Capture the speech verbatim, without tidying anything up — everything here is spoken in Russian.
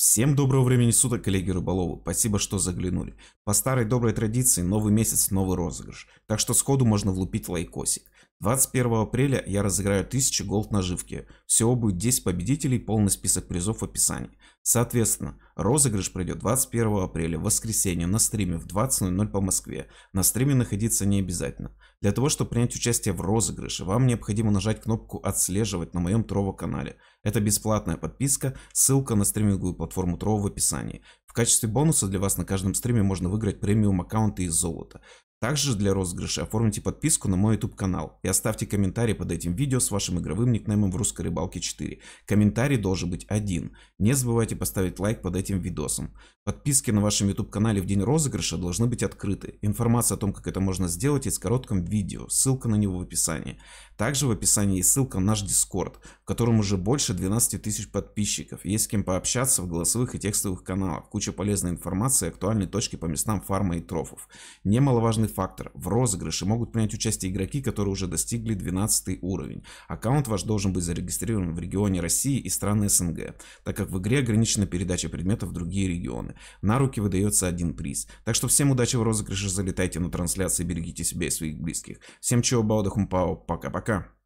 Всем доброго времени суток, коллеги рыболовы, спасибо, что заглянули. По старой доброй традиции, новый месяц, новый розыгрыш, так что сходу можно влупить лайкосик. двадцать первого апреля я разыграю тысячу голд наживки, всего будет десять победителей, полный список призов в описании. Соответственно, розыгрыш пройдет двадцать первого апреля, в воскресенье, на стриме в двадцать ноль ноль по Москве, на стриме находиться не обязательно. Для того, чтобы принять участие в розыгрыше, вам необходимо нажать кнопку «Отслеживать» на моем Трово канале. Это бесплатная подписка, ссылка на стриминговую платформу Трово в описании. В качестве бонуса для вас на каждом стриме можно выиграть премиум аккаунты из золота. Также для розыгрыша оформите подписку на мой YouTube канал и оставьте комментарий под этим видео с вашим игровым никнеймом в Русской Рыбалке четыре. Комментарий должен быть один. Не забывайте поставить лайк под этим видосом. Подписки на вашем YouTube канале в день розыгрыша должны быть открыты. Информация о том, как это можно сделать, есть в коротком видео, ссылка на него в описании. Также в описании есть ссылка на наш Discord, в котором уже больше двенадцати тысяч подписчиков. Есть с кем пообщаться в голосовых и текстовых каналах, куча полезной информации, актуальные точки по местам фарма и трофов. Немаловажный фактор: в розыгрыше могут принять участие игроки, которые уже достигли двенадцатый уровень. Аккаунт ваш должен быть зарегистрирован в регионе России и страны СНГ, так как в игре ограничена передача предметов в другие регионы. На руки выдается один приз. Так что всем удачи в розыгрыше, залетайте на трансляции, берегите себя и своих близких. Всем чао, бао да хумпао, пока-пока.